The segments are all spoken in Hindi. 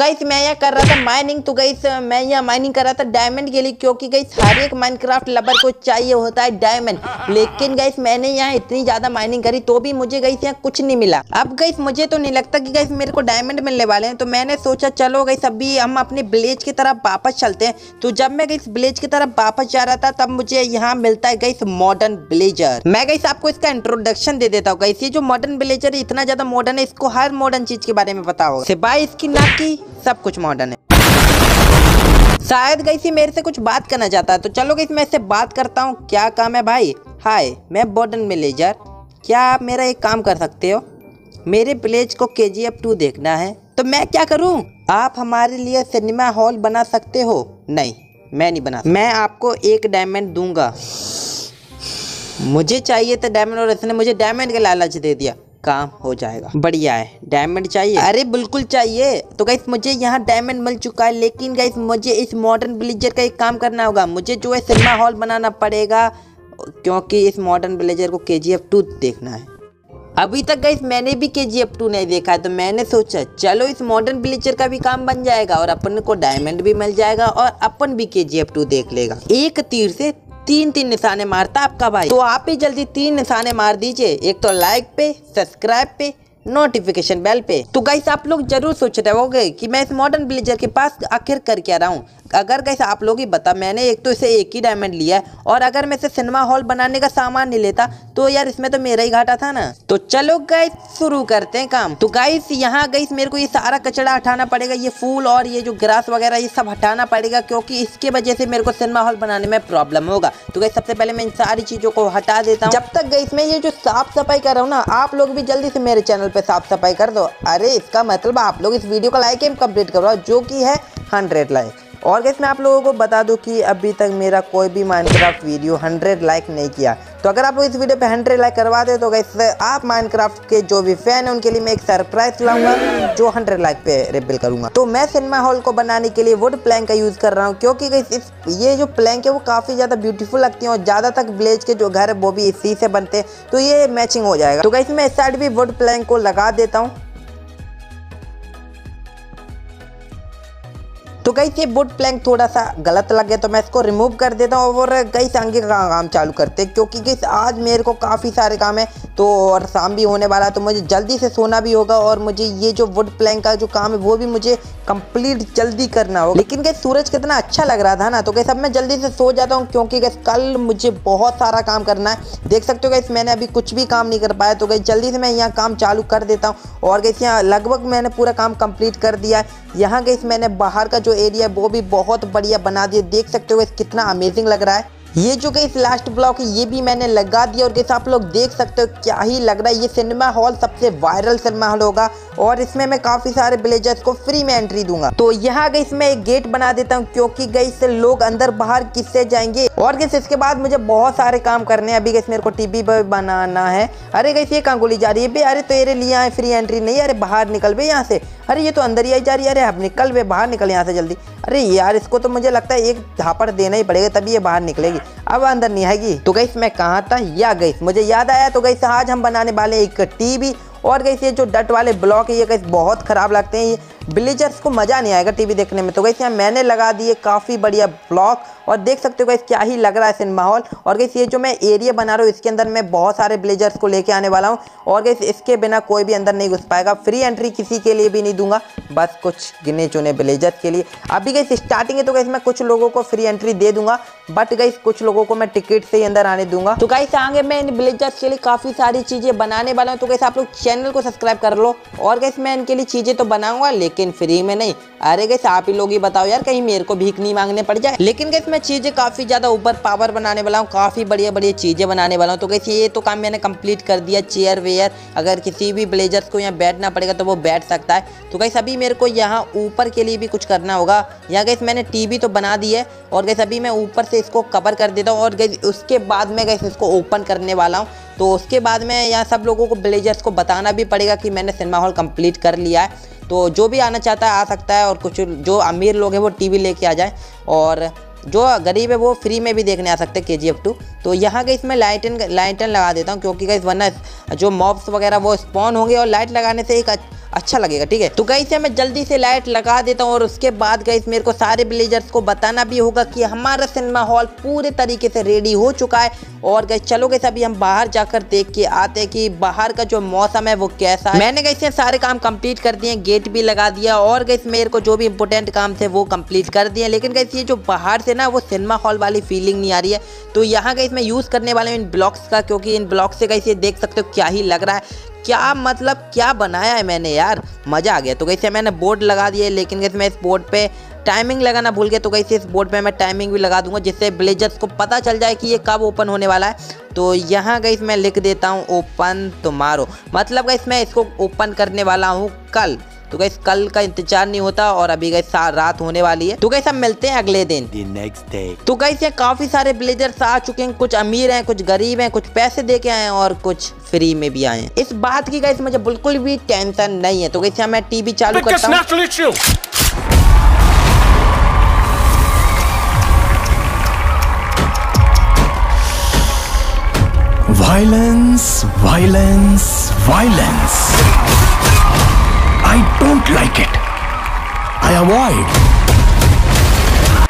गाइस मैं यहाँ कर रहा था माइनिंग। तो गाइस मैं यहाँ माइनिंग कर रहा था डायमंड के लिए, क्योंकि गाइस हर एक माइनक्राफ्ट लवर को चाहिए होता है डायमंड। लेकिन गाइस मैंने यहाँ इतनी ज्यादा माइनिंग करी तो भी मुझे गाइस यहाँ कुछ नहीं मिला। अब गाइस मुझे तो नहीं लगता कि गाइस मेरे को डायमंड मिलने वाले हैं, तो मैंने सोचा चलो गाइस अभी हम अपने विलेज की तरफ वापस चलते हैं। तो जब मैं गाइस विलेज की तरफ वापस जा रहा था तब मुझे यहाँ मिलता है गाइस मॉडर्न ब्लेजर। मैं गाइस आपको इसका इंट्रोडक्शन दे देता हूँ। गाइस ये जो मॉडर्न ब्लेजर इतना ज्यादा मॉडर्न है, इसको हर मॉडर्न चीज के बारे में पता होगा, सिवाय इसकी नाक की सब कुछ मॉडर्न है। शायद गाइस ये मेरे से कुछ बात करना चाहता है, तो चलो गाइस मैं इससे बात करता हूँ। क्या काम है भाई? हाय, मैं मॉडर्न ब्लेजर, क्या आप मेरा एक काम कर सकते हो? मेरे विलेज को KGF 2 देखना है। तो मैं क्या करूं? आप हमारे लिए सिनेमा हॉल बना सकते हो? नहीं, मैं नहीं बना। मैं आपको एक डायमंड दूंगा। मुझे चाहिए था डायमंड और इसने मुझे डायमंड का लालच दे दिया। काम हो जाएगा, बढ़िया है। डायमंड चाहिए? अरे बिल्कुल चाहिए। तो गाइस मुझे यहाँ डायमंड मिल चुका है, लेकिन गाइस मुझे इस मॉडर्न ब्लेजर का एक काम करना होगा। मुझे जो है सिनेमा हॉल बनाना पड़ेगा, क्योंकि इस मॉडर्न ब्लेजर को KGF 2 देखना है। अभी तक गाइस मैंने भी KGF 2 नहीं देखा है, तो मैंने सोचा चलो इस मॉडर्न ब्लेजर का भी काम बन जाएगा और अपन को डायमंड भी मिल जाएगा और अपन भी KGF 2 देख लेगा। एक तीर से तीन निशाने मारता आपका भाई, तो आप ही जल्दी 3 निशाने मार दीजिए। एक तो लाइक पे, सब्सक्राइब पे, नोटिफिकेशन बेल पे। तो गाइस आप लोग जरूर सोच रहे होंगे कि मैं इस मॉडर्न ब्लेजर के पास आखिर कर क्या रहा हूँ। अगर गाइस आप लोग ही बता, मैंने एक तो इसे एक ही डायमंड लिया है, और अगर मैं इसे सिनेमा हॉल बनाने का सामान नहीं लेता तो यार इसमें तो मेरा ही घाटा था ना। तो चलो गाइस शुरू करते हैं काम। तो गाइस यहाँ गाइस मेरे को ये सारा कचरा हटाना पड़ेगा, ये फूल और ये जो ग्रास वगैरह ये सब हटाना पड़ेगा, क्योंकि इसके वजह से मेरे को सिनेमा हॉल बनाने में प्रॉब्लम होगा। तो गाइस सबसे पहले मैं इन सारी चीजों को हटा देता हूँ। जब तक गाइस मैं ये जो साफ सफाई कर रहा हूँ ना, आप लोग भी जल्दी से मेरे चैनल पे साफ सफाई कर दो। अरे इसका मतलब आप लोग इस वीडियो का लाइक एम कंप्लीट करो, जो कि है 100 लाइक। और गाइस मैं आप लोगों को बता दूं कि अभी तक मेरा कोई भी माइनक्राफ्ट वीडियो 100 लाइक नहीं किया, तो अगर आप लोग इस वीडियो पे 100 लाइक करवा दे तो गाइस आप माइनक्राफ्ट के जो भी फैन है उनके लिए मैं एक सरप्राइज लाऊंगा, जो 100 लाइक पे रिबिल करूंगा। तो मैं सिनेमा हॉल को बनाने के लिए वुड प्लैंक का यूज़ कर रहा हूँ, क्योंकि गाइस ये जो प्लैंक है वो काफ़ी ज़्यादा ब्यूटीफुल लगती है और ज़्यादातर विलेज के जो घर है वो भी इसी से बनते हैं, तो ये मैचिंग हो जाएगा। तो गाइस मैं इस साइड भी वुड प्लैंक को लगा देता हूँ। तो गाइस ये वुड प्लैंक थोड़ा सा गलत लग गया, तो मैं इसको रिमूव कर देता हूँ और गाइस आगे का काम चालू करते हैं, क्योंकि गाइस आज मेरे को काफ़ी सारे काम है, तो और शाम भी होने वाला है, तो मुझे जल्दी से सोना भी होगा और मुझे ये जो वुड प्लैंक का जो काम है वो भी मुझे कंप्लीट जल्दी करना होगा। लेकिन गाइस सूरज कितना अच्छा लग रहा था ना, तो गाइस अब मैं जल्दी से सो जाता हूँ, क्योंकि गाइस कल मुझे बहुत सारा काम करना है। देख सकते हो गाइस मैंने अभी कुछ भी काम नहीं कर पाया, तो गाइस जल्दी से मैं यहाँ काम चालू कर देता हूँ। और गाइस यहाँ लगभग मैंने पूरा काम कंप्लीट कर दिया है। यहाँ गाइस मैंने बाहर का जो एरिया वो भी बहुत बढ़िया बना दिया, देख सकते हो कितना अमेजिंग लग रहा है। ये जो गाइस लास्ट ब्लॉक ये भी मैंने लगा दिया और गाइस आप लोग देख सकते हो क्या ही लग रहा है। ये सिनेमा हॉल सबसे वायरल सिनेमा हॉल होगा और इसमें मैं काफ़ी सारे विलेजर्स को फ्री में एंट्री दूंगा। तो यहाँ गाइस मैं एक गेट बना देता हूँ, क्योंकि गाइस लोग अंदर बाहर किससे जाएंगे। और गाइस इसके बाद मुझे बहुत सारे काम करने हैं। अभी गाइस मेरे को टीवी बनाना है। अरे गाइस ये अंगुली जा रही है भाई, अरे तेरे लिए यहाँ फ्री एंट्री नहीं, अरे बाहर निकल भाई यहाँ से। अरे ये तो अंदर ही आई जा रही है, अरे अब निकल भाई बाहर निकल यहाँ से जल्दी। अरे यार इसको तो मुझे लगता है एक झापड़ देना ही पड़ेगा तभी ये बाहर निकलेगी, अब अंदर नहीं आएगी। तो गाइस मैं कहाँ था? या गाइस मुझे याद आया, तो गाइस आज हम बनाने वाले एक टीवी। और गाइस ये जो डट वाले ब्लॉक है ये गाइस बहुत ख़राब लगते हैं, ये विलेजर्स को मज़ा नहीं आएगा टीवी देखने में। तो गाइस यहाँ मैंने लगा दिए काफ़ी बढ़िया ब्लॉक और देख सकते हो गाइस क्या ही लग रहा है सिनेमा हॉल। और गाइस ये जो मैं एरिया बना रहा हूँ इसके अंदर मैं बहुत सारे विलेजर्स को लेके आने वाला हूँ, और गाइस इसके बिना कोई भी अंदर नहीं घुस पाएगा। फ्री एंट्री किसी के लिए भी नहीं दूंगा, बस कुछ गिने चुने विलेजर्स के लिए। अभी गाइस स्टार्टिंग है तो गाइस मैं कुछ लोगों को फ्री एंट्री दे दूंगा, बट गाइस कुछ लोगों को मैं टिकट से ही अंदर आने दूंगा। तो गाइस आगे मैं इन विलेजर्स के लिए काफ़ी सारी चीज़ें बनाने वाला हूँ, तो गाइस आप लोग चैनल को सब्सक्राइब कर लो। और गाइस मैं इनके लिए चीज़ें तो बनाऊँगा लेकिन फ्री में नहीं। अरे गाइस आप ही लोग ही बताओ यार, कहीं मेरे को भीख नहीं मांगने पड़ जाए। लेकिन गाइस मैं चीज़ें काफ़ी ज़्यादा ऊपर पावर बनाने वाला हूँ, काफ़ी बढ़िया बढ़िया चीज़ें बनाने वाला हूँ। तो गाइस ये तो काम मैंने कंप्लीट कर दिया। चेयर वेयर अगर किसी भी विलेजर्स को यहाँ बैठना पड़ेगा तो वो बैठ सकता है। तो गाइस अभी मेरे को यहाँ ऊपर के लिए भी कुछ करना होगा। यहाँ गाइस मैंने टीवी तो बना दी है और गाइस अभी मैं ऊपर से इसको कवर कर देता हूँ और गाइस उसके बाद मैं गाइस इसको ओपन करने वाला हूँ। तो उसके बाद मैं यहाँ सब लोगों को विलेजर्स को बताना भी पड़ेगा कि मैंने सिनेमा हॉल कंप्लीट कर लिया है, तो जो भी आना चाहता है आ सकता है। और कुछ जो अमीर लोग हैं वो टीवी लेके आ जाए और जो गरीब है वो फ्री में भी देखने आ सकते हैं KGF 2। तो यहाँ गाइस मैं लाइटन लगा देता हूँ, क्योंकि गाइस वरना जो मॉब्स वगैरह वो स्पॉन होंगे और लाइट लगाने से एक अच्छा लगेगा। ठीक है, तो गाइस मैं जल्दी से लाइट लगा देता हूँ और उसके बाद गाइस मेरे को सारे विलेजर्स को बताना भी होगा कि हमारा सिनेमा हॉल पूरे तरीके से रेडी हो चुका है। और गाइस चलो गाइस अभी हम बाहर जाकर देख के आते हैं कि बाहर का जो मौसम है वो कैसा है। मैंने गाइस सारे काम कंप्लीट कर दिए, गेट भी लगा दिया और गाइस मेरे को जो भी इंपोर्टेंट काम थे वो कंप्लीट कर दिए। लेकिन गाइस ये जो बाहर से ना वो सिनेमा हॉल वाली फीलिंग नहीं आ रही है, तो यहाँ गाइस मैं यूज़ करने वाला हूँ इन ब्लॉक्स का, क्योंकि इन ब्लॉक्स से गाइस ये देख सकते हो क्या ही लग रहा है, क्या मतलब क्या बनाया है मैंने यार, मज़ा आ गया। तो कैसे मैंने बोर्ड लगा दिए, लेकिन कैसे मैं इस बोर्ड पे टाइमिंग लगाना भूल गया, तो कैसे इस बोर्ड पे मैं टाइमिंग भी लगा दूंगा जिससे विलेजर्स को पता चल जाए कि ये कब ओपन होने वाला है। तो यहाँ गाइस मैं लिख देता हूँ ओपन टुमारो, मतलब गाइस मैं इसको ओपन करने वाला हूँ कल। तो गाइस कल का इंतजार नहीं होता और अभी गाइस रात होने वाली है। तो गाइस हम मिलते हैं अगले दिन, द नेक्स्ट डे। तो गाइस ये काफी सारे विलेजर्स आ चुके हैं, कुछ अमीर हैं, कुछ गरीब हैं, कुछ पैसे दे के आए हैं और कुछ फ्री में भी आए हैं। इस बात की गाइस मुझे बिल्कुल भी टेंशन नहीं है। तो गाइस मैं टीवी चालू करता हूँ। Violence violence violence, I don't like it. I avoid.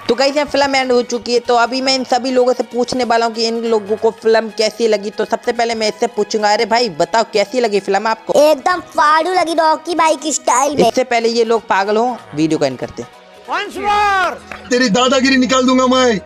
तो गाइस फिल्म एंड हो चुकी है, तो अभी मैं इन सभी लोगों से पूछने वाला हूँ कि इन लोगों को फिल्म कैसी लगी। तो सबसे पहले मैं इससे पूछूंगा, अरे भाई बताओ कैसी लगी फिल्म आपको? एकदम फाड़ू लगी, रॉकी भाई की स्टाइल में। इससे पहले ये लोग पागल हो, वीडियो को एंड करते। Once more. तेरी दादागिरी निकाल दूंगा मैं।